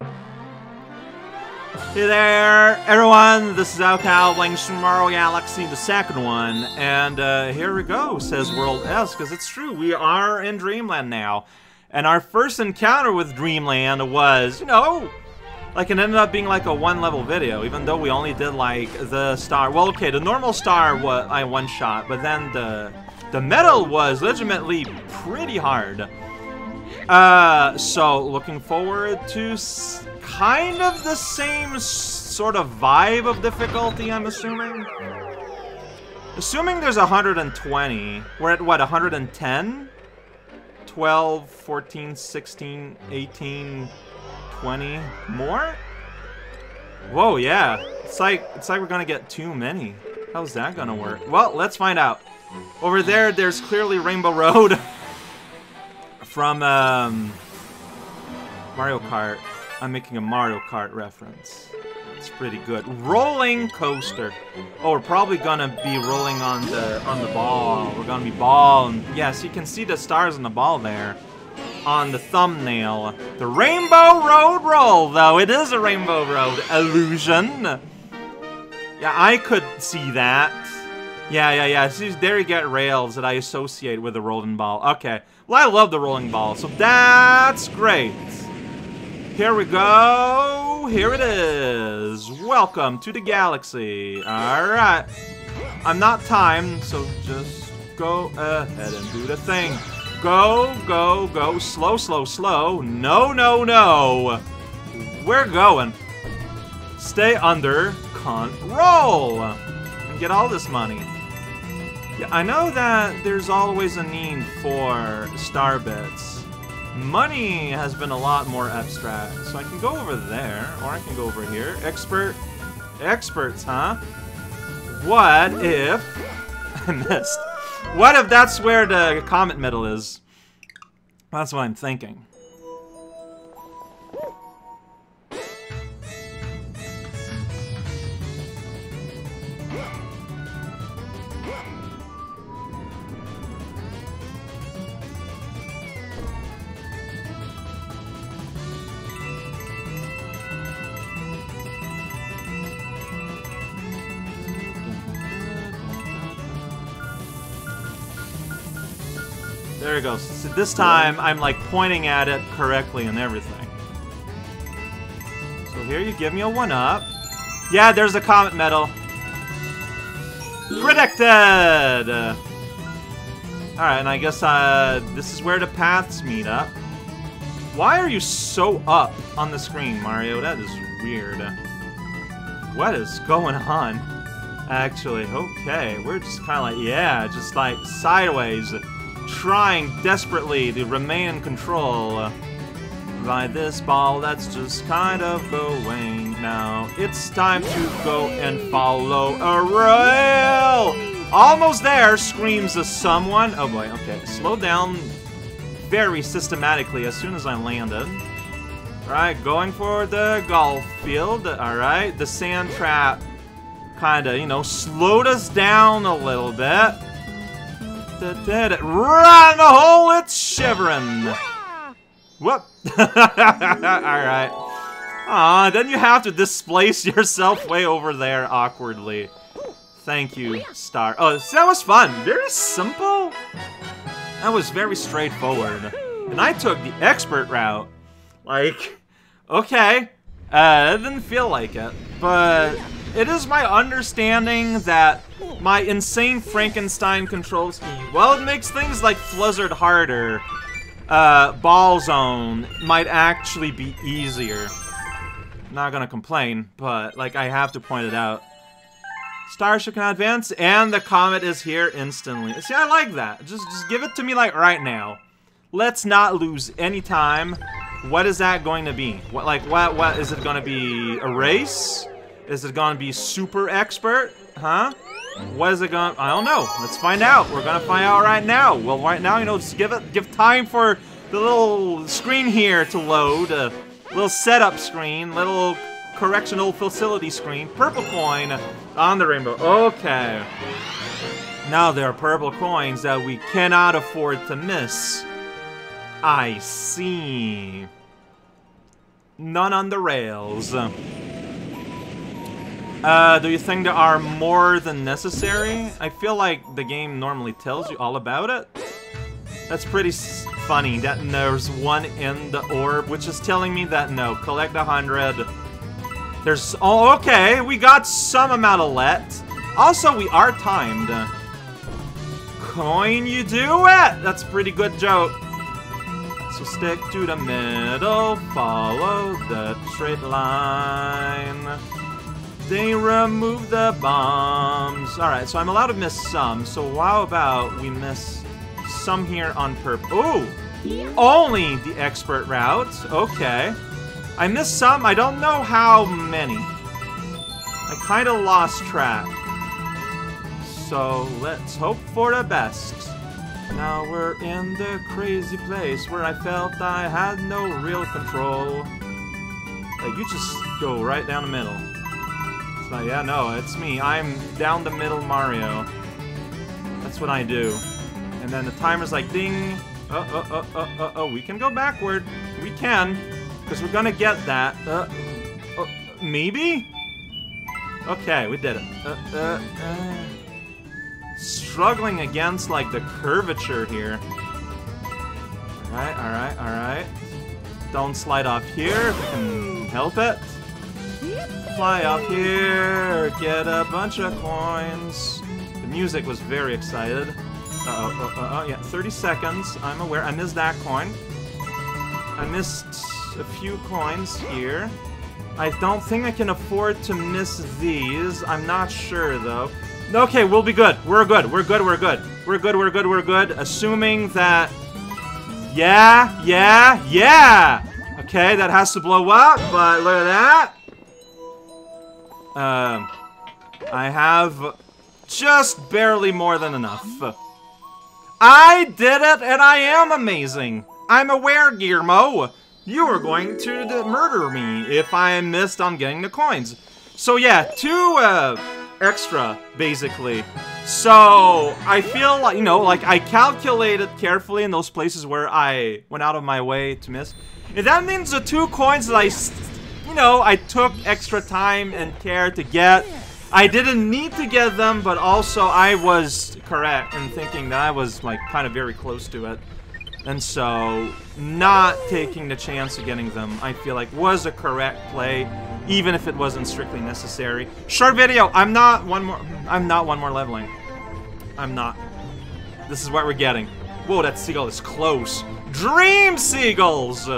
Hey there, everyone! This is raocow playing Super Mario Galaxy, the second one, and here we go, says World S, because it's true, we are in Dreamland now. And our first encounter with Dreamland was, you know, like it ended up being like a one-level video, even though we only did like the star. Well, okay, the normal star was I one-shot, but then the medal was legitimately pretty hard. So looking forward to kind of the same sort of vibe of difficulty, I'm assuming. Assuming there's 120, we're at what, 110? 12, 14, 16, 18, 20 more? Whoa, yeah. It's like we're gonna get too many. How's that gonna work? Well, let's find out. Over there, there's clearly Rainbow Road. From Mario Kart. I'm making a Mario Kart reference. It's pretty good. Rolling coaster. Oh, we're probably gonna be rolling on the ball. We're gonna be balling. Yes, you can see the stars on the ball there, on the thumbnail. The Rainbow Road roll, though. It is a Rainbow Road illusion. Yeah, I could see that. Yeah. See, there you get rails that I associate with the rolling ball. Okay. Well, I love the rolling ball, so that's great. Here we go. Here it is. Welcome to the galaxy. Alright. I'm not timed, so just go ahead and do the thing. Go, go, go. Slow, slow, slow. No, no, no. We're going. Stay under control. And get all this money. Yeah, I know that there's always a need for Star Bits. Money has been a lot more abstract, so I can go over there, or I can go over here. Experts, huh? What if... I missed. What if that's where the comet medal is? That's what I'm thinking. There it goes. So this time, I'm like pointing at it correctly and everything. So here you give me a 1-up. Yeah, there's the comet medal. Predicted! Alright, and I guess this is where the paths meet up. Why are you so up on the screen, Mario? That is weird. What is going on? Actually, okay. We're just kind of like, yeah, just like sideways. Trying desperately to remain in control by this ball that's just kind of going now. It's time to go and follow a rail! Almost there, screams at someone. Oh boy, okay. Slow down very systematically as soon as I landed. Alright, going for the golf field. Alright, the sand trap kinda, you know, slowed us down a little bit. Dead. Right in the hole, it's shivering. Whoop. Alright. Aw, then you have to displace yourself way over there awkwardly. Thank you, Star. Oh, see, that was fun. Very simple. That was very straightforward. And I took the expert route. Like, okay. It didn't feel like it, but... It is my understanding that my insane Frankenstein control scheme, well, it makes things like Blizzard harder, Ball Zone might actually be easier. Not gonna complain, but, like, I have to point it out. Starship can advance, and the comet is here instantly. See, I like that. Just give it to me, like, right now. Let's not lose any time. What is that going to be? What is it gonna be? A race? Is it gonna be super expert? Huh? What is it gonna... I don't know. Let's find out. We're gonna find out right now. Well, right now, you know, just give time for the little screen here to load. A little setup screen. Little correctional facility screen. Purple coin on the rainbow. Okay. Now there are purple coins that we cannot afford to miss. I see. None on the rails. Do you think there are more than necessary? I feel like the game normally tells you all about it. That's pretty funny that there's one in the orb, which is telling me that no, collect 100. There's, oh, okay, we got some amount of let. Also, we are timed. Coin, you do it! That's a pretty good joke. So stick to the middle, follow the straight line. They remove the bombs. Alright, so I'm allowed to miss some. So how about we miss some here on purpose? Ooh! Only the expert route. Okay. I missed some. I don't know how many. I kind of lost track. So let's hope for the best. Now we're in the crazy place where I felt I had no real control. Like, you just go right down the middle. So yeah, no, it's me. I'm down the middle Mario. That's what I do. And then the timer's like ding. Oh, we can go backward. We can. Because we're gonna get that. Maybe? Okay, we did it. Struggling against, like, the curvature here. Alright, alright, alright. Don't slide off here. We can help it. Fly up here. Get a bunch of coins. The music was very excited. Yeah, 30 seconds. I'm aware. I missed that coin. I missed a few coins here. I don't think I can afford to miss these. I'm not sure, though. Okay, we'll be good. We're good. We're good. We're good. We're good. We're good. We're good. Assuming that... Yeah. Yeah. Yeah! Okay, that has to blow up, but look at that. I have just barely more than enough. I did it, and I am amazing. I'm aware, Gearmo. You are going to murder me if I missed on getting the coins. So yeah, two extra, basically. So I feel like, you know, like I calculated carefully in those places where I went out of my way to miss. And that means the 2 coins that I took extra time and care to get. I didn't need to get them, but also I was correct in thinking that I was like kind of very close to it. And so, not taking the chance of getting them, I feel like, was a correct play, even if it wasn't strictly necessary. Short video, I'm not one more leveling. I'm not. This is what we're getting. Whoa, that seagull is close. Dream seagulls!